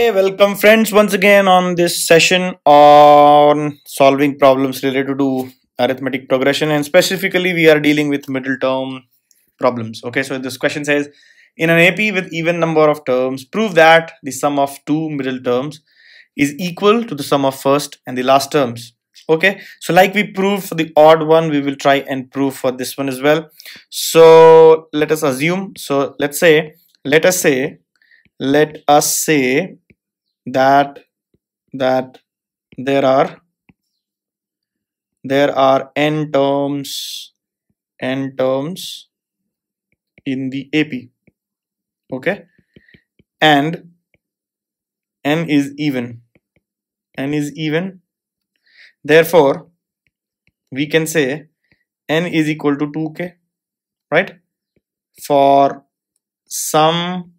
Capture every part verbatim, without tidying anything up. Hey, welcome friends once again on this session on solving problems related to arithmetic progression, and specifically we are dealing with middle term problems. Okay, so this question says, in an A P with even number of terms, prove that the sum of two middle terms is equal to the sum of first and the last terms. Okay, so like we proved for the odd one, we will try and prove for this one as well. So let us assume, so let's say, let us say let us say that that there are there are n terms n terms in the A P, okay, and n is even n is even, therefore we can say n is equal to two k, right, for some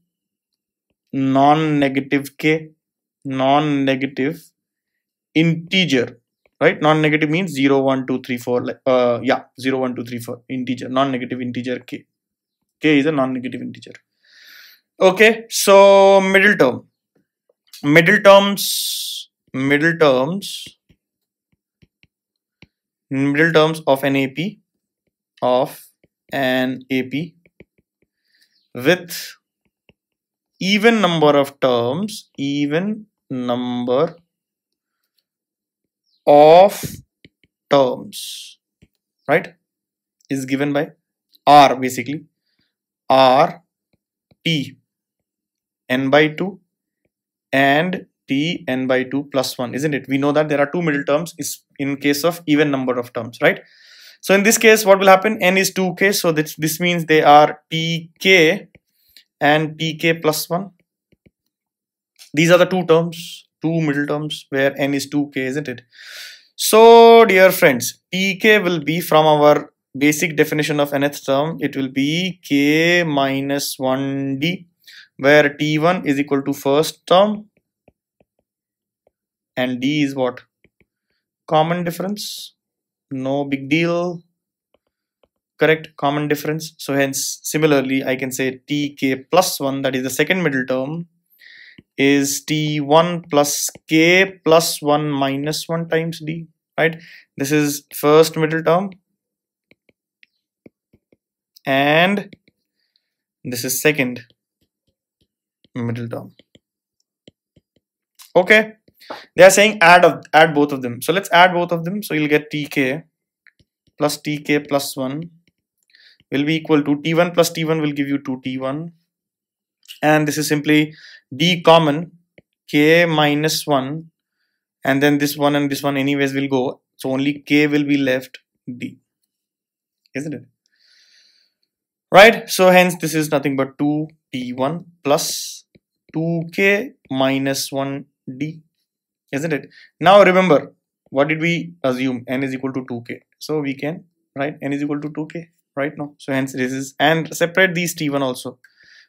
non-negative k, non-negative integer, right? Non-negative means zero, one, two, three, four, uh, yeah, zero, one, two, three, four, integer, non-negative integer k. K is a non-negative integer. Okay, so middle term, middle terms, middle terms, middle terms of an A P, of an A P with even number of terms, even number of terms, right, is given by R, basically R T n by two and T n by two plus one, isn't it? We know that there are two middle terms is in case of even number of terms, right? So in this case, what will happen? N is two k, so this, this means they are T k and T k plus one. These are the two terms, two middle terms where n is two k, isn't it? So dear friends, T k will be, from our basic definition of nth term, it will be k minus one d, where T one is equal to first term and d is what? Common difference, no big deal. Correct, common difference. So hence, similarly, I can say T k plus one, that is the second middle term, is T one plus k plus one minus one times d, right? This is first middle term and this is second middle term. Okay, they are saying add of, add both of them. So let's add both of them. So you'll get T k plus T k plus one will be equal to T one plus T one will give you two T one, and this is simply d common, k minus one, and then this one and this one anyways will go, so only k will be left, d, isn't it, right? So hence this is nothing but two T one plus two k minus one d, isn't it? Now remember, what did we assume? N is equal to two k, so we can write n is equal to two k right now. So hence this is, and separate these T one also,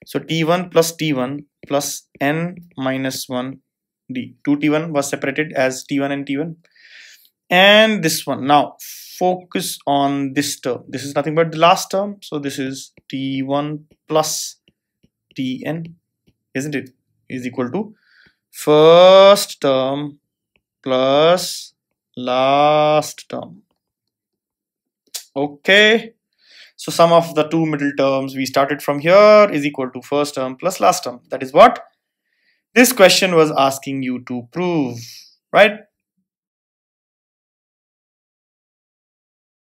so T one plus T one plus n minus one d, two T one was separated as T one and T one, and this one. Now focus on this term, this is nothing but the last term, so this is T one plus T n, isn't it, is equal to first term plus last term. Okay, so sum of the two middle terms, we started from here, is equal to first term plus last term. That is what this question was asking you to prove, right?